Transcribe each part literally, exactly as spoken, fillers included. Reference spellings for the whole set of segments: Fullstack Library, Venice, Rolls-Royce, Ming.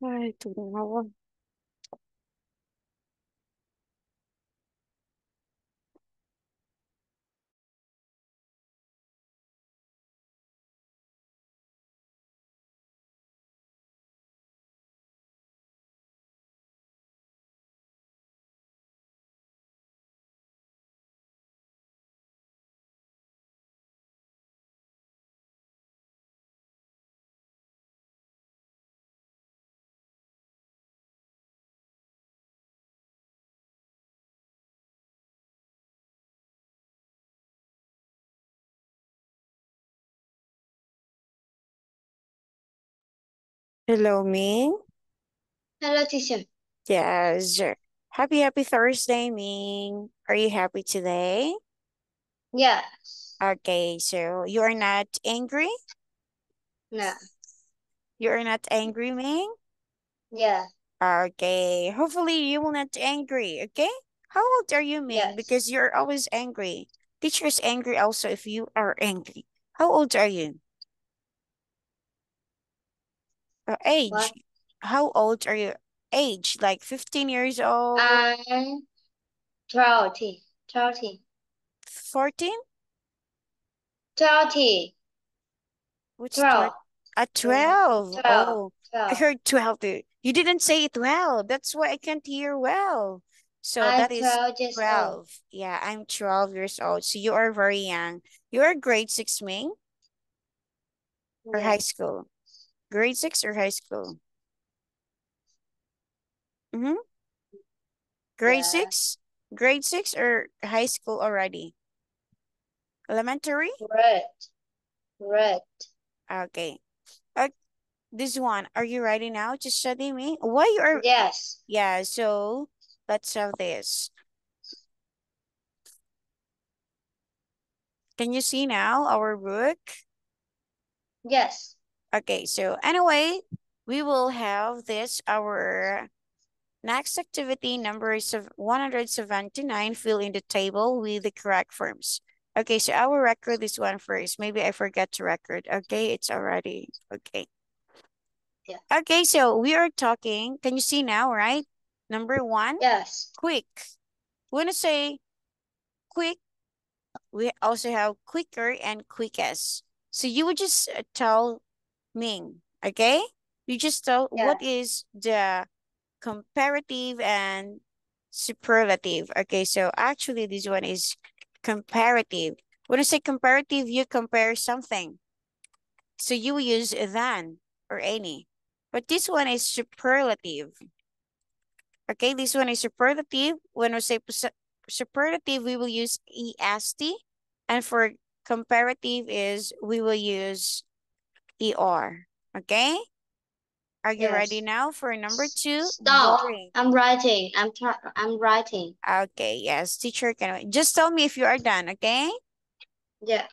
哎，怎么了？Hello, Ming. Hello, teacher. Yes, sir. Happy, happy Thursday, Ming. Are you happy today? Yeah. Okay, so you are not angry? No. You are not angry, Ming? Yeah. Okay, hopefully you will not angry, okay? How old are you, Ming? Yes. Because you're always angry. Teacher is angry also if you are angry. How old are you? Uh, age. What? How old are you? Age, like fifteen years old, I'm thirty. thirty. fourteen? thirty. What's twelve. twelve? At twelve. twelve. Oh, I twelve. heard twelve. Dude. You didn't say it well. That's why I can't hear well. So I'm that is twelve years old. twelve. Yeah, I'm twelve years old. So you are very young. You are grade six, Ming, or high Yeah. school? Grade six or high school? Mm-hmm. Grade Yeah. six? Grade six or high school already? Elementary? Red. Red. Okay. Uh, This one, are you ready now to study me? Why you are... Yes. Yeah, so let's have this. Can you see now our book? Yes. Okay, so anyway, we will have this, our next activity number is one hundred seventy-nine. Fill in the table with the correct forms. Okay, so I will record this one first. Maybe I forget to record. Okay, it's already okay. Yeah. Okay, so we are talking. Can you see now, right? Number one, Yes. quick. When I say quick, we also have quicker and quickest. So you would just uh, tell Ming, okay? You just tell Yeah. what is the comparative and superlative. Okay, so actually this one is comparative. When I say comparative, you compare something. So you will use than or any. But this one is superlative. Okay, this one is superlative. When we say pos- superlative, we will use est. And for comparative is we will use er. Okay? Are you ready Yes. now for number two? Stop. Boring. I'm writing. I'm try I'm writing. Okay, yes. Teacher can just tell me if you are done, okay? Yeah.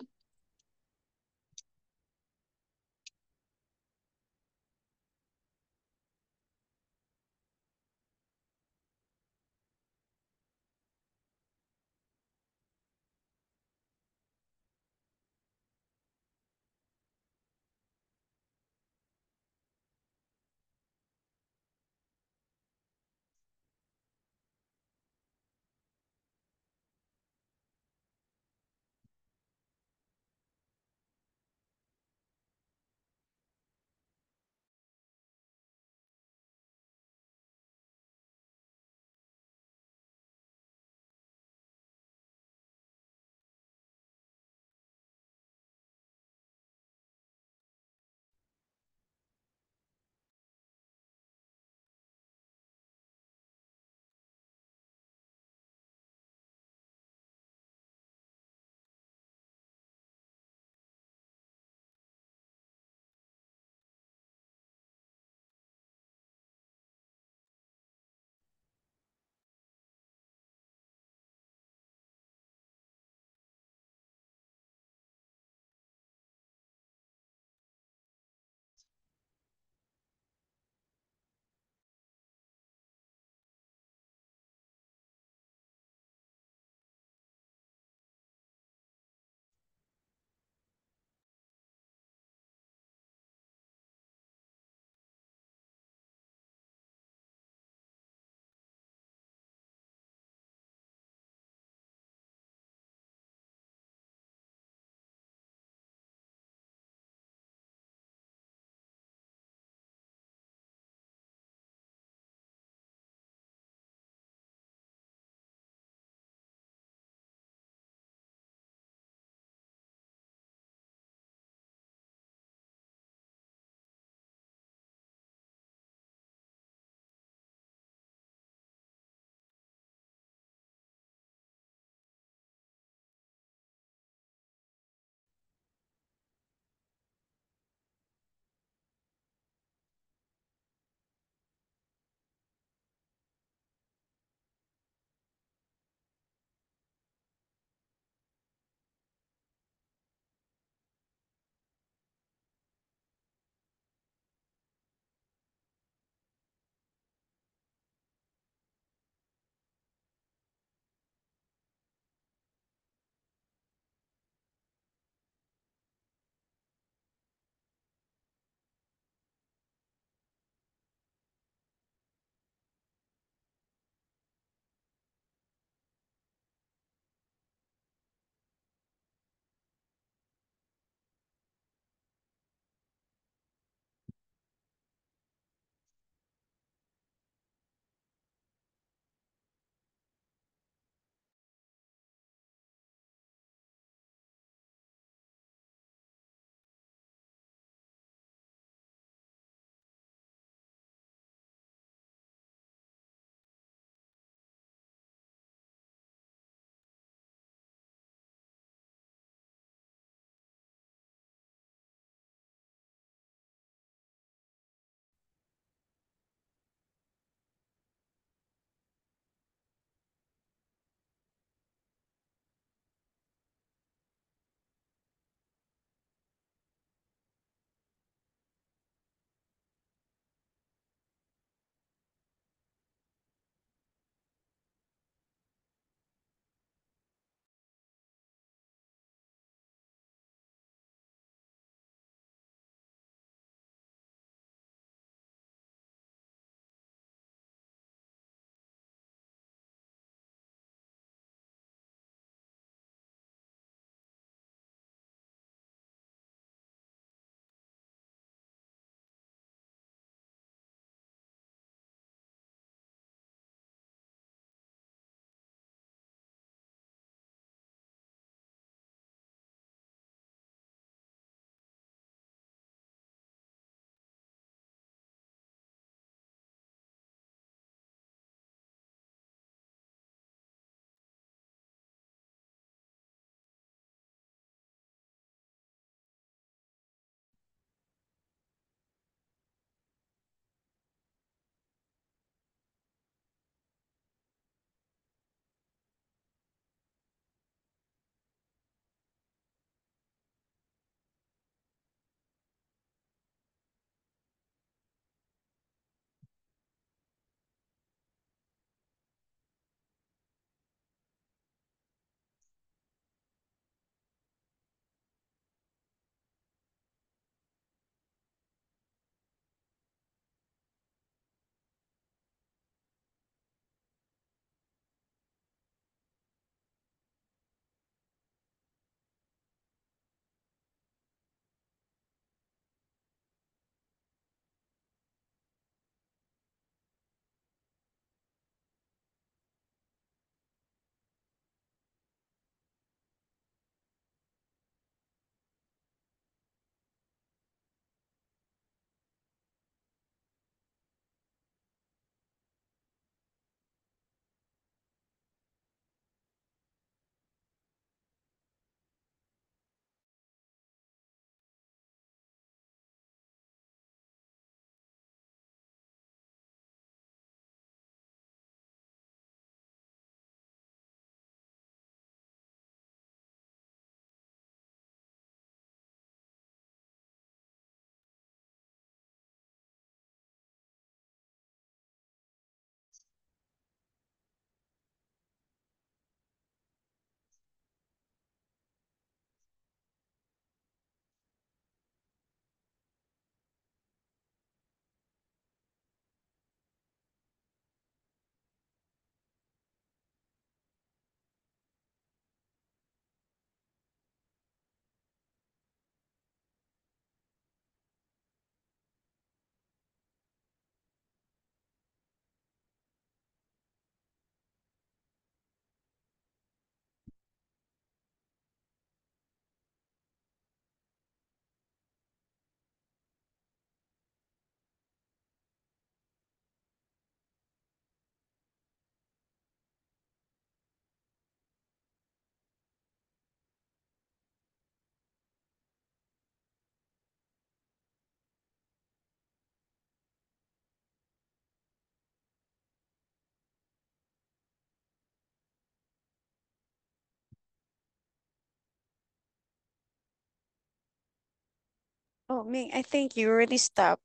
Oh, Ming, I think you already stopped.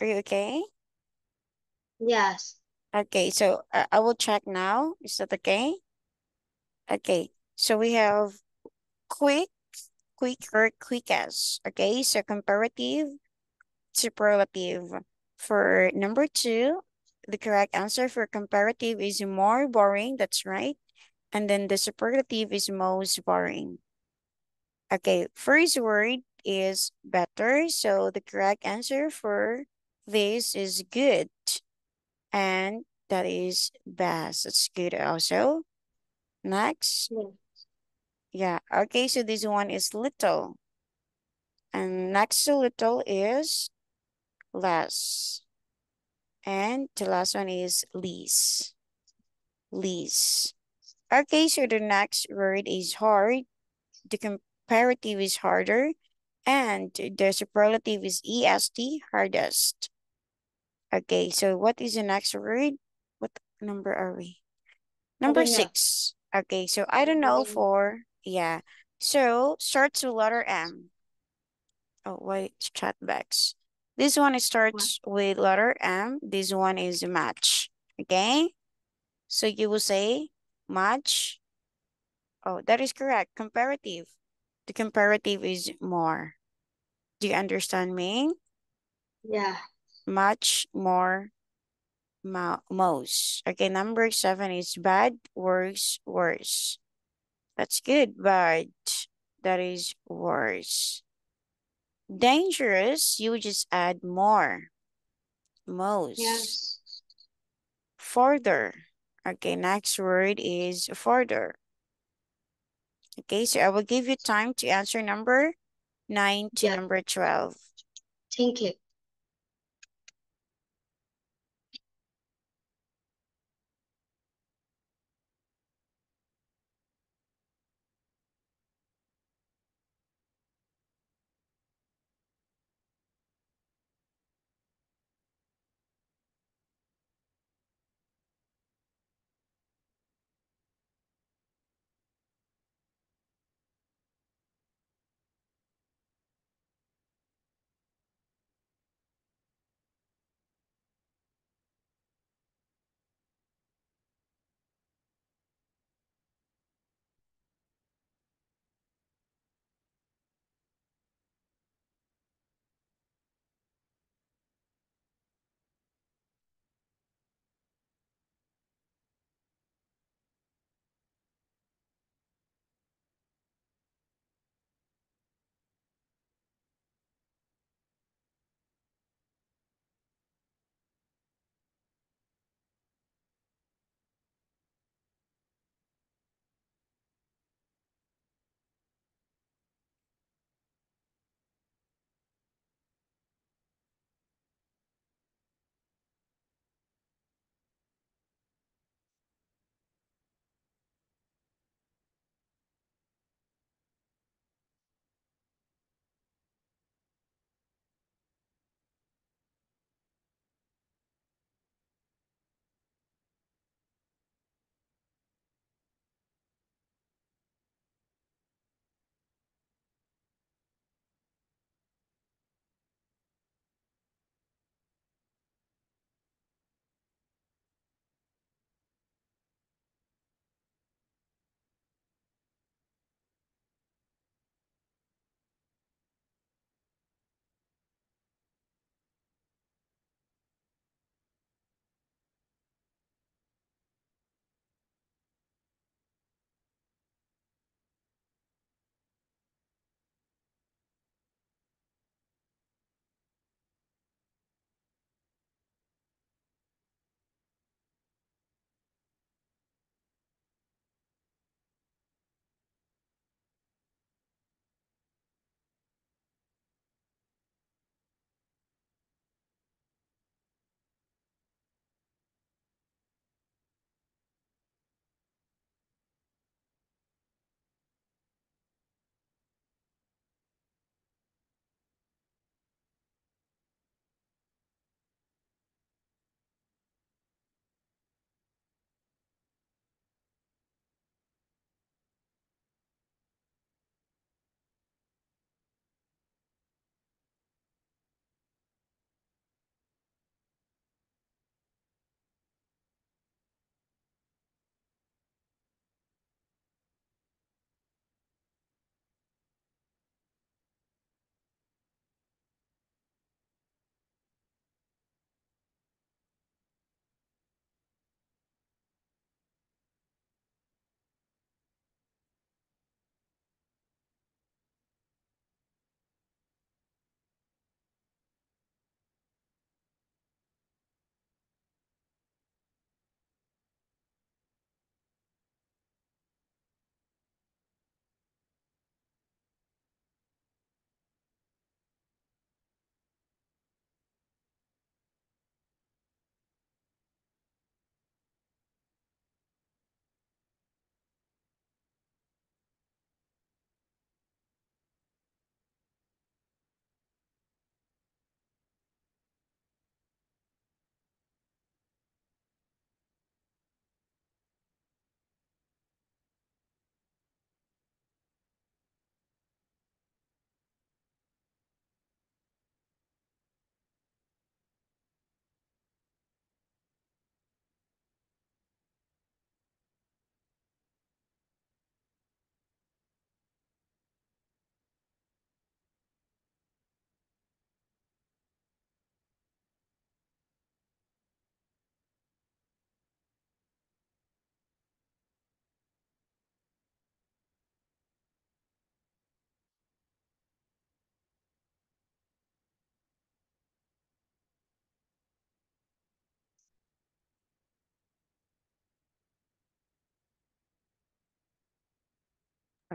Are you okay? Yes. Okay, so I, I will check now. Is that okay? Okay, so we have quick, quicker, quickest. Okay, so comparative, superlative. For number two, the correct answer for comparative is more boring. That's right. And then the superlative is most boring. Okay, first word is better. So the correct answer for this is good. And that is best. It's good also. Next. Yes. Yeah. Okay, so this one is little. And next to little is less. And the last one is least. Least. Okay, so the next word is hard. The comparative is harder. And the superlative is E S T, hardest. Okay, so what is the next word? What number are we? Number six. Know. Okay, so I don't know for, yeah. So, starts with letter M. Oh, wait, chat box. This one starts what? with letter M. This one is match, okay? So, you will say match. Oh, that is correct. Comparative. The comparative is more. Do you understand me? Yeah. Much, more, mo most. Okay, number seven is bad, worse, worse. That's good, but that is worse. Dangerous, you just add more. Most. Yes. Further. Okay, next word is further. Okay, so I will give you time to answer number nine to yeah. number twelve. Thank you.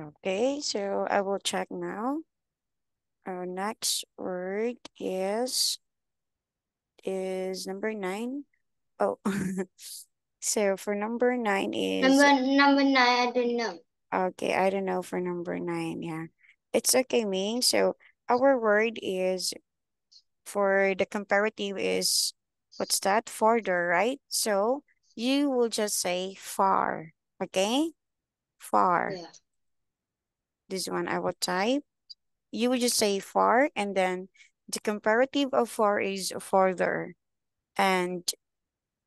Okay, so I will check now. Our next word is is number nine. Oh, so for number nine is number number nine. I don't know. Okay, I don't know for number nine. Yeah, it's okay, Ming. So our word is for the comparative is what's that? Farther, right? So you will just say far. Okay, far. Yeah. This one I will type. You will just say far, and then the comparative of far is farther. And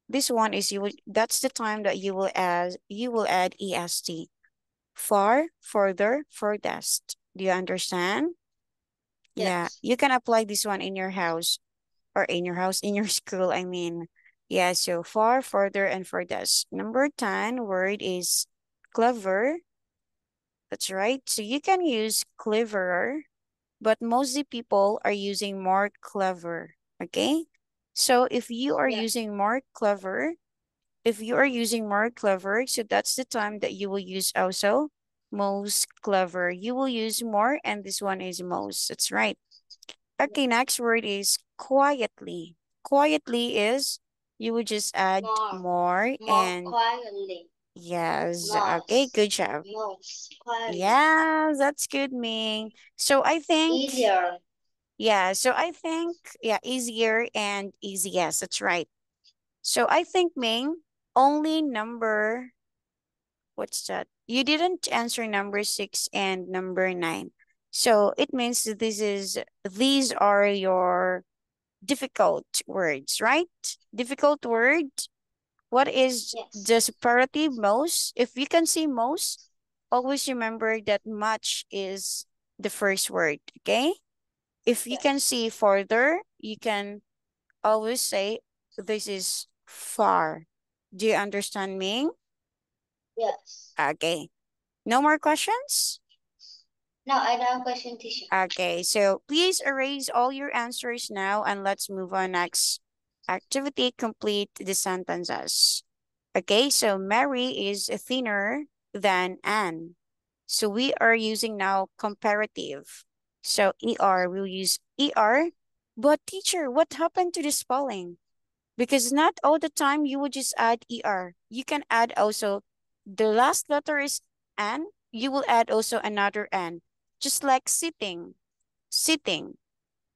this one is you will, that's the time that you will add you will add est. Far, further, furthest. Do you understand? Yes. Yeah. You can apply this one in your house or in your house, in your school, I mean. Yeah, so far, further, and furthest. Number ten word is clever. That's right. So you can use cleverer, but mostly people are using more clever. Okay. So if you are yeah. using more clever, if you are using more clever, so that's the time that you will use also most clever. You will use more, and this one is most. That's right. Okay. Next word is quietly. Quietly is you will just add more, more, more and quietly. Yes. Most. Okay. Good job. Most. Yeah, that's good, Ming. So I think easier. Yeah. So I think yeah, easier and easy. Yes, that's right. So I think Ming only number. What's that? You didn't answer number six and number nine. So it means that this is these are your difficult words, right? Difficult word. What is yes. the separative most? If you can see most, always remember that much is the first word, okay? If you yes. can see further, you can always say this is far. Do you understand, Ming? Yes. Okay. No more questions? No, I don't have a question, teacher. Okay, so please erase all your answers now and let's move on next. Activity, complete the sentences. Okay, so Mary is thinner than Anne. So we are using now comparative. So E R, we'll use E R. But teacher, what happened to the spelling? Because not all the time you would just add E R. You can add also, the last letter is N. You will add also another N. Just like sitting, sitting.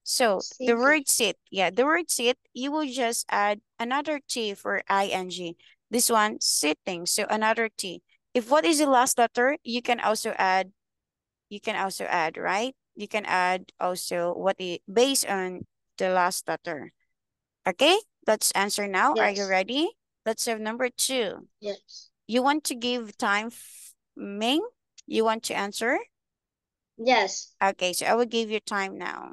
So the word sit, yeah, the word sit, you will just add another T for ing. This one, sitting, so another T. If what is the last letter, you can also add, you can also add, right? You can add also what is based on the last letter. Okay, let's answer now. Yes. Are you ready? Let's have number two. Yes. You want to give time, Ming? You want to answer? Yes. Okay, so I will give you time now.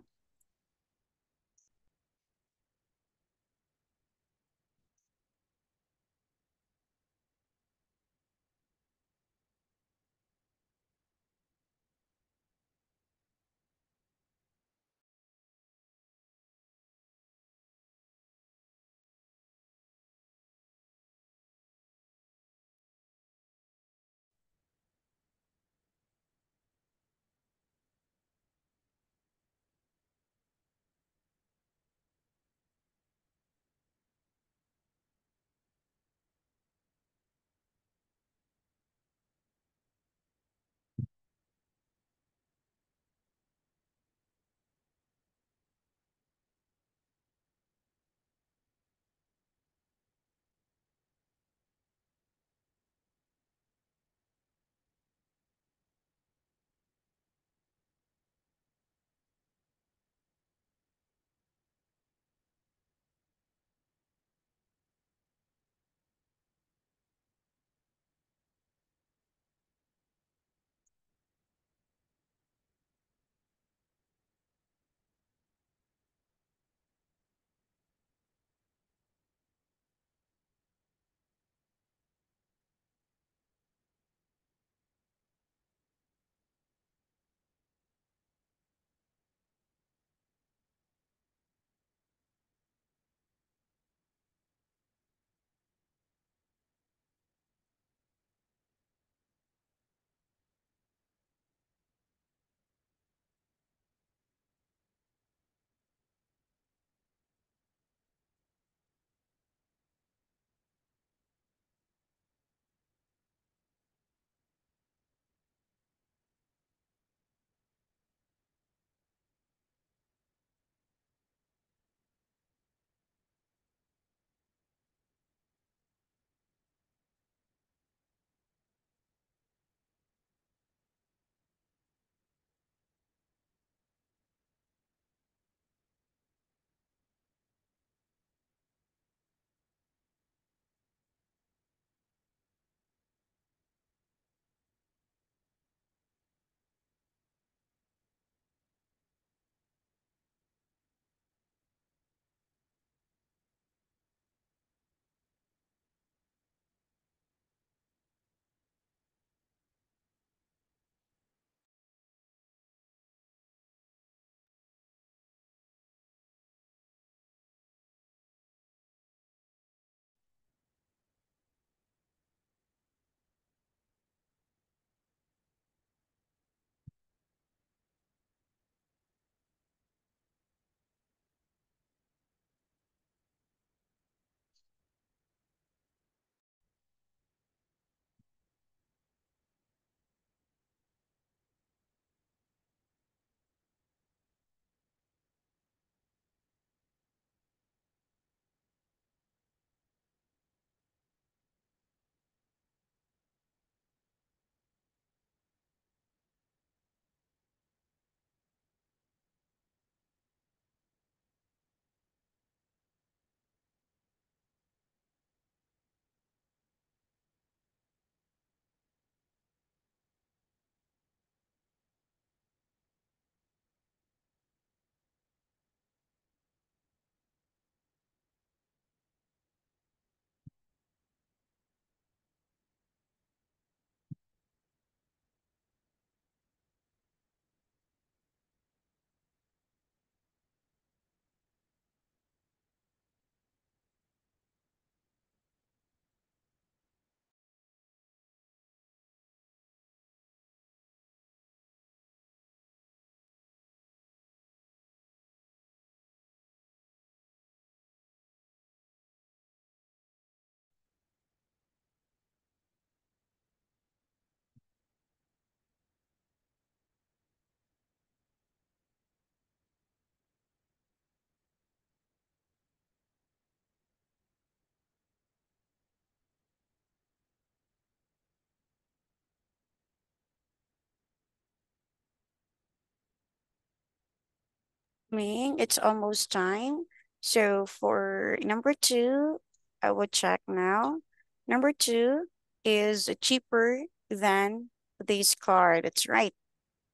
Ming, it's almost time. So for number two, I will check now. Number two is cheaper than this car. That's right.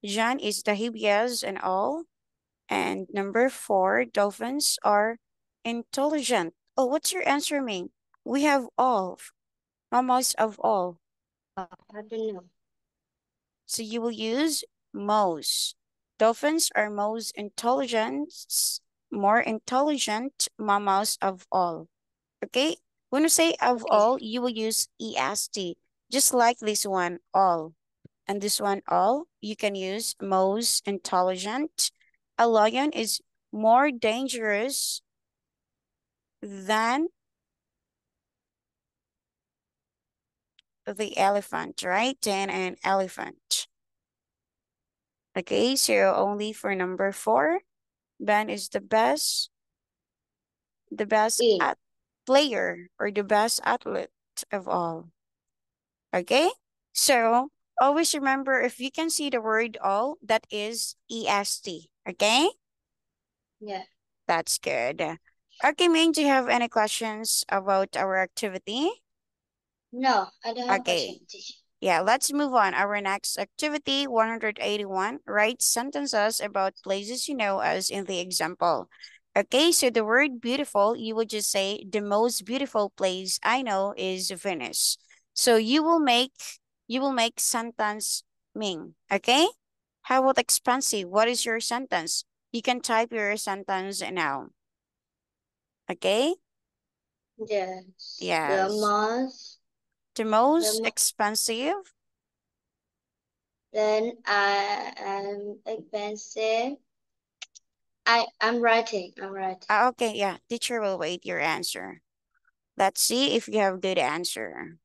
Jan is the hibias and all. And number four, dolphins are intelligent. Oh, what's your answer, Ming? We have all. Almost of all. I don't know. So you will use most. Dolphins are most intelligent, more intelligent mammals of all. Okay? When you say of all, you will use E S T. Just like this one, all. And this one, all. You can use most intelligent. A lion is more dangerous than the elephant, right? Than an elephant. Okay, so only for number four. Ben is the best, the best yeah. at player or the best athlete of all. Okay, so always remember if you can see the word all, that is E S T. Okay? Yeah. That's good. Okay, Ming, do you have any questions about our activity? No, I don't have okay. questions. Yeah, let's move on. Our next activity, one hundred eighty-one, write sentences about places you know as in the example. Okay, so the word beautiful, you would just say, the most beautiful place I know is Venice. So you will make, you will make sentence Ming, okay? How about expensive? What is your sentence? You can type your sentence now. Okay? Yes. Yes. The most. The most the mo expensive. Then I am expensive. I, I'm writing. I'm writing. Ah, okay, yeah. Teacher will wait your answer. Let's see if you have a good answer.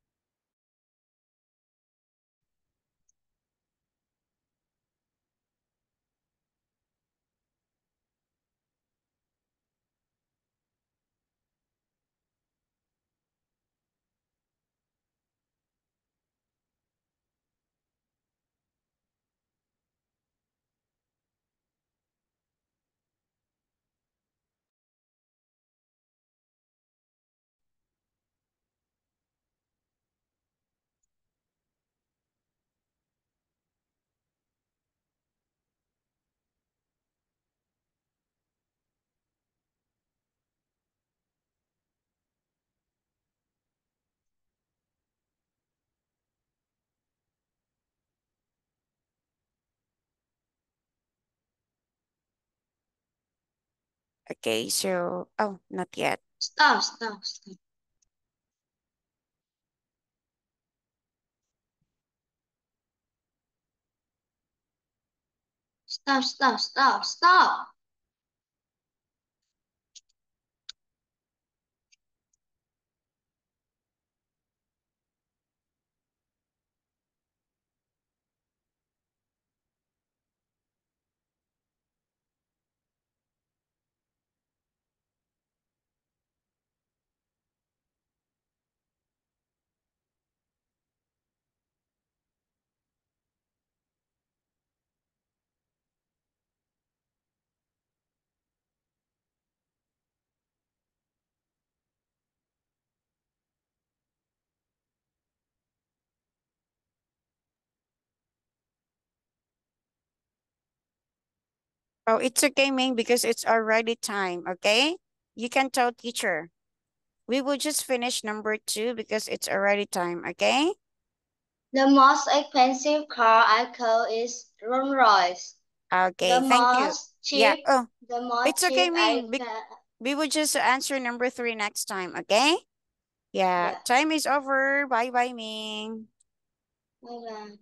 Okay, so, oh, not yet. Stop, stop, stop. Stop, stop, stop, stop. Oh, it's okay, Ming, because it's already time, okay? You can tell teacher. We will just finish number two because it's already time, okay? The most expensive car I call is Rolls-Royce. Okay, the thank you. Cheap, yeah. Oh, the most it's okay, Ming. Be we will just answer number three next time, okay? Yeah, yeah. Time is over. Bye-bye, Ming. Bye-bye.